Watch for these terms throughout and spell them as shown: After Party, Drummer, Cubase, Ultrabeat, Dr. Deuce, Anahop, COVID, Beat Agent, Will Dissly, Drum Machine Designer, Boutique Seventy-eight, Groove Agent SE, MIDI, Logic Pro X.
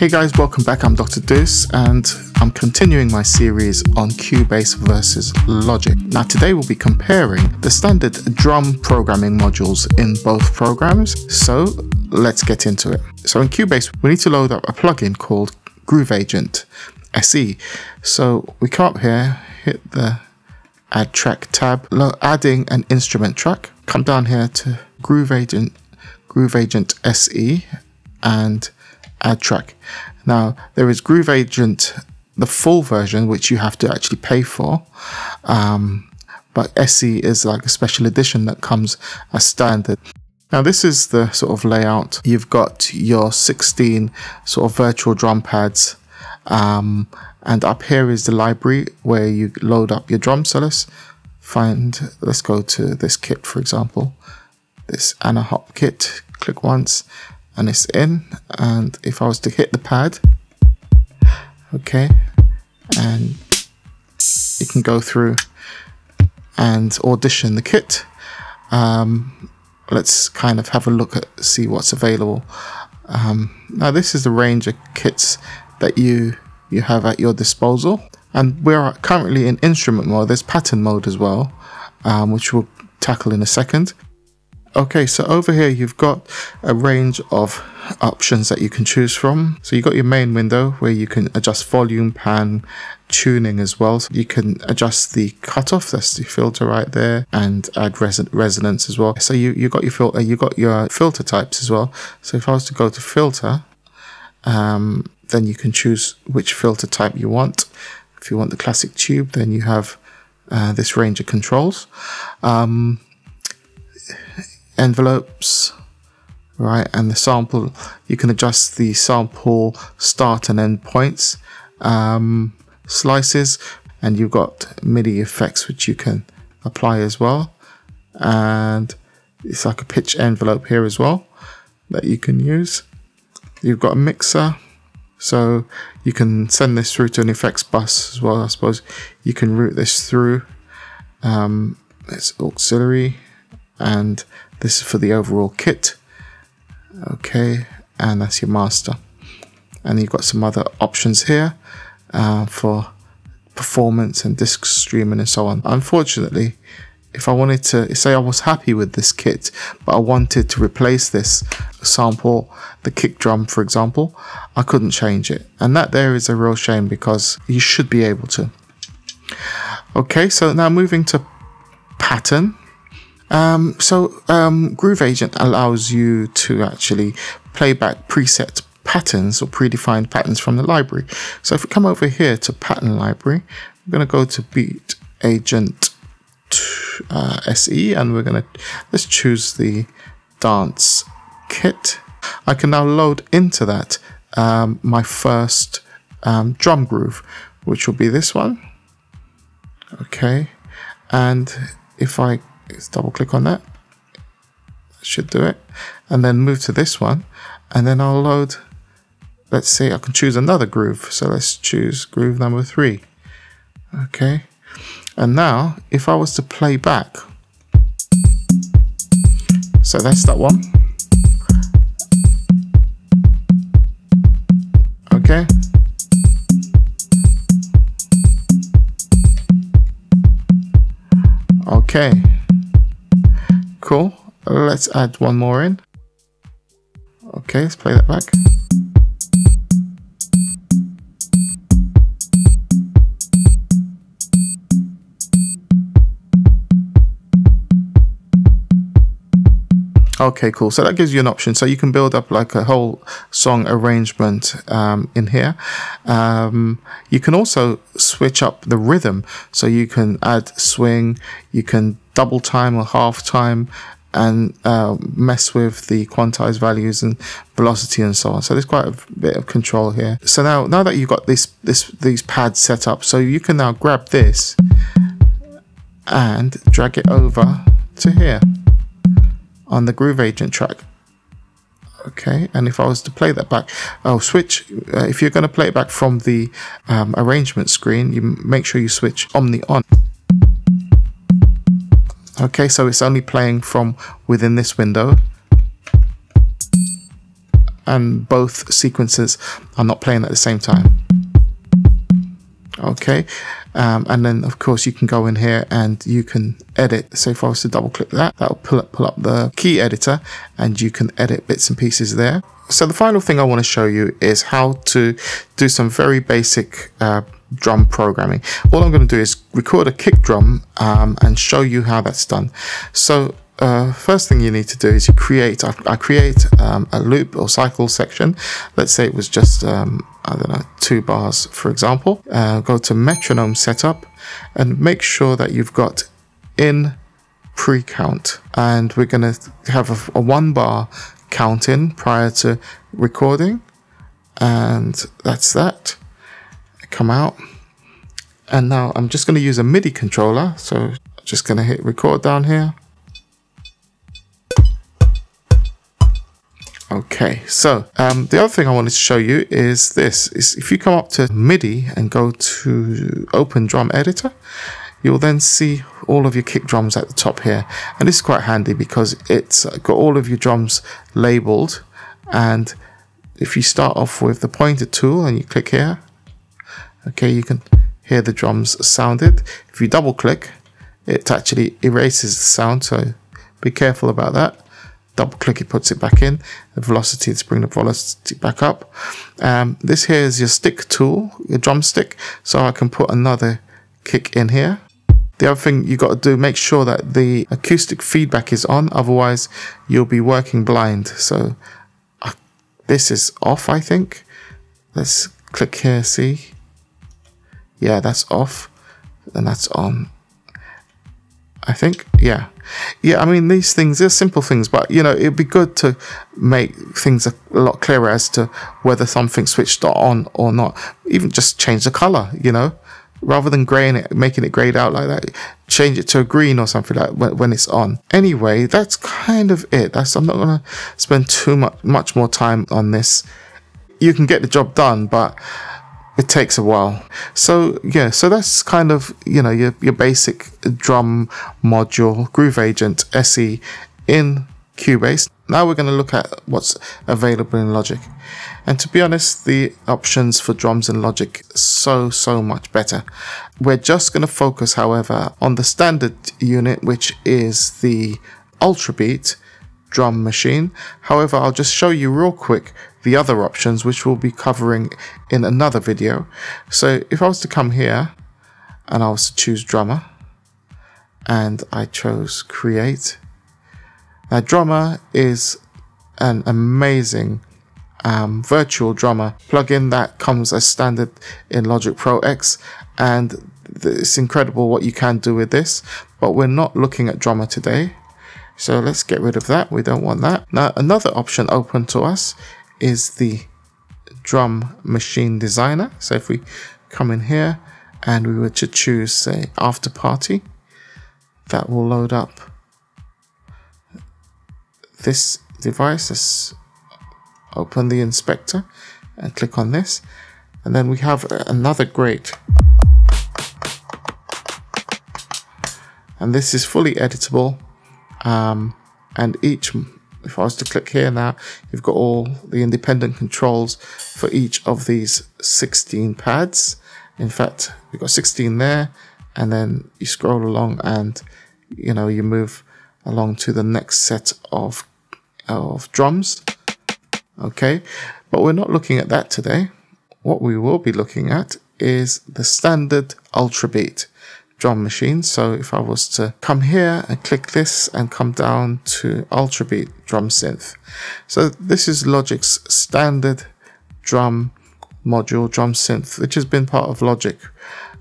Hey guys, welcome back. I'm Dr. Deuce and I'm continuing my series on Cubase versus Logic. Now today we'll be comparing the standard drum programming modules in both programs. So let's get into it. So in Cubase, we need to load up a plugin called Groove Agent SE. So we come up here, hit the Add Track tab, adding an instrument track. Come down here to Groove Agent SE and Add Track. Now there is Groove Agent, the full version, which you have to actually pay for, but SE is like a special edition that comes as standard. Now this is the sort of layout. You've got your 16 sort of virtual drum pads, and up here is the library where you load up your drum solos. Let's go to this kit, for example, this Anahop kit. Click once and it's in, and if I was to hit the pad, okay, and you can go through and audition the kit. Let's kind of have a look at, see what's available. Now this is the range of kits that you have at your disposal, and we're currently in instrument mode. There's pattern mode as well, which we'll tackle in a second. Okay, so over here you've got a range of options that you can choose from. So you've got your main window where you can adjust volume, pan, tuning as well. So you can adjust the cutoff, that's the filter right there, and add resonance as well. So you've got your filter, you got your filter types as well. So if I was to go to filter, then you can choose which filter type you want. If you want the classic tube, then you have this range of controls. Envelopes, right, and the sample, you can adjust the sample start and end points, slices, and you've got MIDI effects which you can apply as well, and it's like a pitch envelope here as well that you can use. You've got a mixer, so you can send this through to an effects bus as well. I suppose you can route this through. It's auxiliary, and this is for the overall kit. Okay, and that's your master. And you've got some other options here for performance and disc streaming and so on. Unfortunately, if I wanted to, say I was happy with this kit, but I wanted to replace this sample, the kick drum for example, I couldn't change it. And that there is a real shame because you should be able to. Okay, so now moving to pattern. Groove Agent allows you to actually play back preset patterns or predefined patterns from the library. So if we come over here to pattern library, we're going to go to Beat Agent SE, and we're going to, let's choose the dance kit. I can now load into that my first drum groove, which will be this one. Okay, and if I double click on that, should do it, and then move to this one, and then I'll load, let's see, I can choose another groove, so let's choose groove number 3. Okay, and now if I was to play back, so that's that one. Okay, okay, cool. Let's add one more in. Okay, let's play that back. Okay, cool. So that gives you an option. So you can build up like a whole song arrangement in here. You can also switch up the rhythm. So you can add swing, you can double time or half time, and mess with the quantized values and velocity and so on. So there's quite a bit of control here. So now that you've got these pads set up, so you can now grab this and drag it over to here on the Groove Agent track. Okay, and if I was to play that back, I'll switch. If you're going to play it back from the arrangement screen, you make sure you switch Omni on. Okay, so it's only playing from within this window. and both sequences are not playing at the same time. Okay, and then of course you can go in here and you can edit. So if I was to double click that, that'll pull up the key editor and you can edit bits and pieces there. So the final thing I want to show you is how to do some very basic drum programming. All I'm going to do is record a kick drum and show you how that's done. So first thing you need to do is you create, I create a loop or cycle section. Let's say it was just, I don't know, 2 bars, for example. Go to metronome setup and make sure that you've got in pre-count. And we're going to have a 1 bar count in prior to recording. And that's that. Come out. And now I'm just going to use a MIDI controller. So I'm just going to hit record down here. Okay, so the other thing I wanted to show you is this. Is if you come up to MIDI and go to Open Drum Editor, you'll then see all of your kick drums at the top here. And this is quite handy because it's got all of your drums labeled. And if you start off with the pointer tool and you click here, okay, you can hear the drums sounded. If you double click, it actually erases the sound, so be careful about that. Double click, it puts it back in. The velocity, let's bring the velocity back up. This here is your stick tool, your drumstick, so I can put another kick in here. The other thing you got to do, make sure that the acoustic feedback is on, otherwise you'll be working blind. So this is off, I think. Let's click here, see? Yeah, that's off, and that's on. I think, yeah. Yeah, I mean, these things, they're simple things, but, you know, it'd be good to make things a lot clearer as to whether something switched on or not. Even just change the color, you know, rather than graying it, making it grayed out like that, change it to a green or something like that when it's on. Anyway, that's kind of it. I'm not going to spend too much more time on this. You can get the job done, but it takes a while. So yeah, so that's kind of, you know, your basic drum module, Groove Agent SE in Cubase. Now we're going to look at what's available in Logic. And to be honest, the options for drums in Logic so much better. We're just going to focus, however, on the standard unit, which is the Ultrabeat drum machine. However, I'll just show you real quick the other options, which we'll be covering in another video. So if I was to come here and I was to choose Drummer and I chose Create. Now Drummer is an amazing virtual drummer plugin that comes as standard in Logic Pro X, and it's incredible what you can do with this, but we're not looking at Drummer today. So let's get rid of that, we don't want that. Now another option open to us is the Drum Machine Designer. So if we come in here and we were to choose, say, After Party, that will load up this device. Let's open the inspector and click on this. And then we have another great. And this is fully editable. And each, if I was to click here now, you've got all the independent controls for each of these 16 pads. In fact, we've got 16 there, and then you scroll along and, you know, you move along to the next set of drums. Okay, but we're not looking at that today. What we will be looking at is the standard Ultrabeat drum machine. So if I was to come here and click this and come down to Ultrabeat drum synth. So this is Logic's standard drum module, drum synth, which has been part of Logic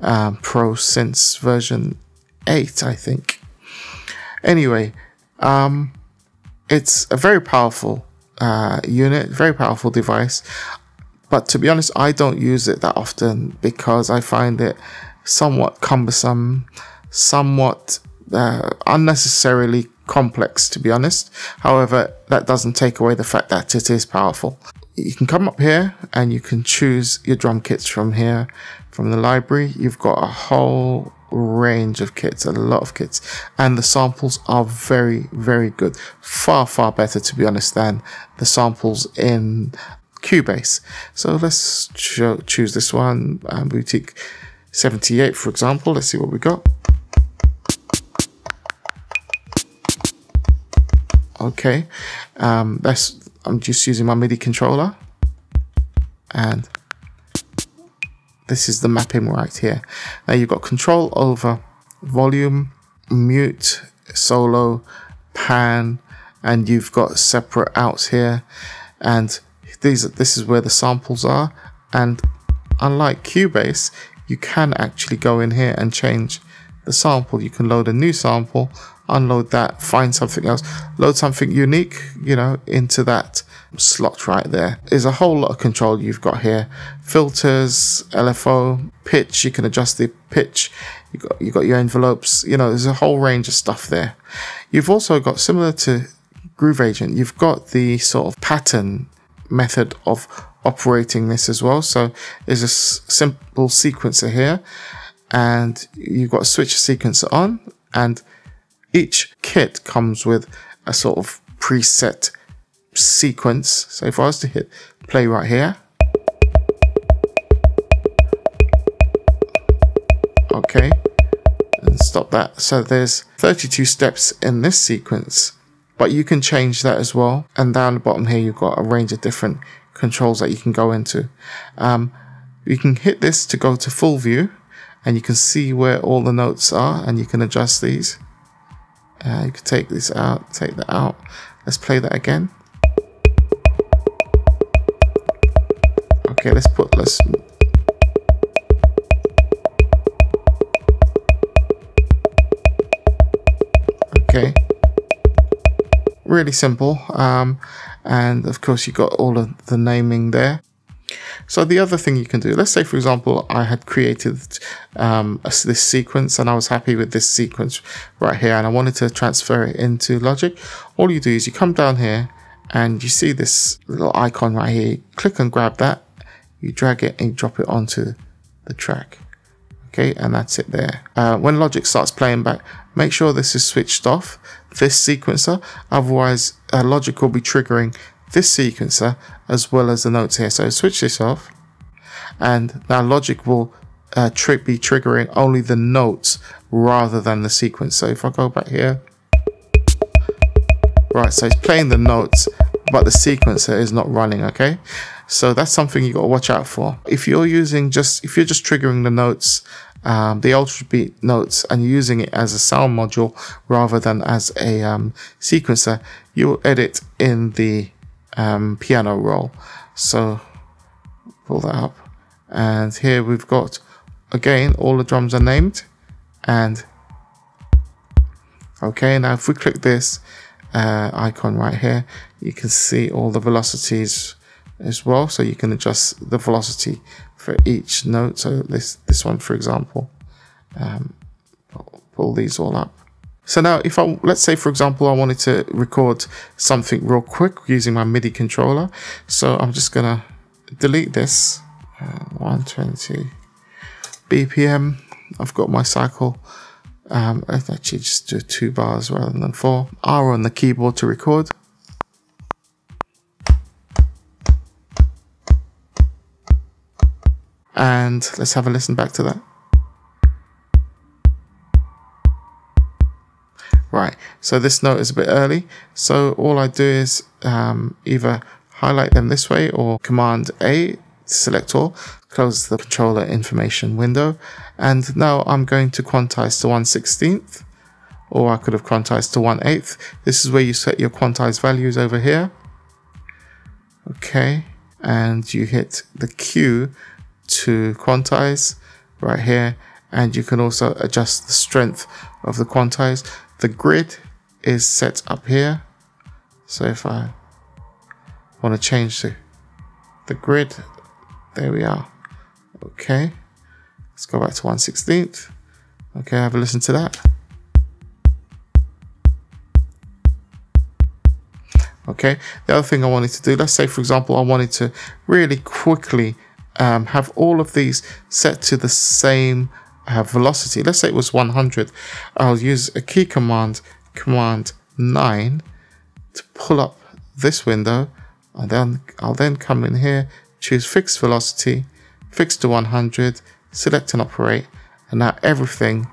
Pro since version 8, I think. Anyway, it's a very powerful unit, very powerful device. But to be honest, I don't use it that often because I find it somewhat cumbersome, somewhat unnecessarily complex, to be honest. However, that doesn't take away the fact that it is powerful. You can come up here and you can choose your drum kits from here, from the library. You've got a whole range of kits, a lot of kits, and the samples are very, very good, far better, to be honest, than the samples in Cubase. So let's choose this one, Boutique 78, for example. Let's see what we got. Okay, I'm just using my MIDI controller, and this is the mapping right here. Now you've got control over volume, mute, solo, pan, and you've got separate outs here. And this is where the samples are. And unlike Cubase, you can actually go in here and change the sample. You can load a new sample, unload that, find something else, load something unique, you know, into that slot right there. There's a whole lot of control you've got here. Filters, LFO, pitch, you can adjust the pitch. You've got your envelopes, you know, there's a whole range of stuff there. You've also got, similar to Groove Agent, you've got the sort of pattern method of operating this as well. So there's a simple sequencer here, and you've got a switch sequencer on, and each kit comes with a sort of preset sequence. So if I was to hit play right here, okay, and stop that. So there's 32 steps in this sequence, but you can change that as well. And down the bottom here, you've got a range of different controls that you can go into. You can hit this to go to full view, and you can see where all the notes are, and you can adjust these. You can take this out, take that out. Let's play that again. Okay, let's okay. Really simple. And of course you've got all of the naming there. So the other thing you can do, let's say for example I had created this sequence, and I was happy with this sequence right here, and I wanted to transfer it into Logic. All you do is you come down here and you see this little icon right here, you click and grab that, you drag it and you drop it onto the track. Okay, and that's it there. When Logic starts playing back, make sure this is switched off, this sequencer, otherwise Logic will be triggering this sequencer as well as the notes here. So switch this off, and now Logic will be triggering only the notes rather than the sequence. So if I go back here, right, so it's playing the notes but the sequencer is not running. Okay, so that's something you got to watch out for. If you're just triggering the notes, the Ultrabeat notes, and using it as a sound module rather than as a sequencer, you will edit in the piano roll. So pull that up, and here we've got again all the drums are named. And okay, now if we click this icon right here, you can see all the velocities as well, so you can adjust the velocity for each note. So this one, for example, pull these all up. So now if I, let's say for example, I wanted to record something real quick using my MIDI controller. So I'm just gonna delete this, 120 BPM. I've got my cycle, let's actually just do 2 bars rather than 4. R on the keyboard to record. And let's have a listen back to that. Right, so this note is a bit early, so all I do is either highlight them this way or Command A, select all, close the controller information window. And now I'm going to quantize to 1/16, or I could have quantized to 1/8. This is where you set your quantized values over here. Okay, and you hit the Q to quantize right here, and you can also adjust the strength of the quantize. The grid is set up here, so if I want to change to the grid, there we are. Okay, let's go back to 1/16. Okay, have a listen to that. Okay, the other thing I wanted to do, let's say for example I wanted to really quickly have all of these set to the same I have velocity. Let's say it was 100. I'll use a key command, command 9, to pull up this window, and then I'll then come in here, choose fixed velocity, fixed to 100, select and operate, and now everything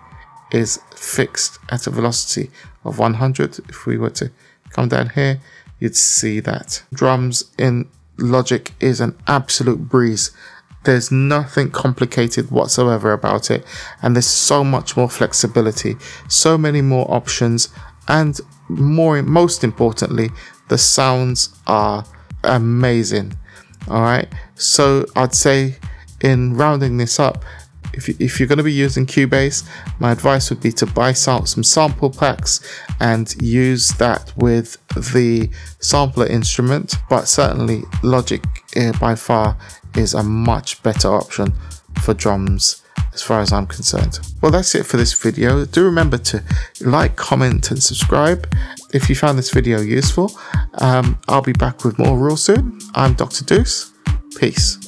is fixed at a velocity of 100. If we were to come down here, you'd see that drums in Logic is an absolute breeze. There's nothing complicated whatsoever about it, and there's so much more flexibility, so many more options, and most importantly, the sounds are amazing. All right, so I'd say, in rounding this up, if you're going to be using Cubase, my advice would be to buy some sample packs and use that with the sampler instrument, but certainly Logic by far is a much better option for drums as far as I'm concerned. Well, that's it for this video. Do remember to like, comment and subscribe if you found this video useful. I'll be back with more real soon. I'm Dr. Deuce. Peace.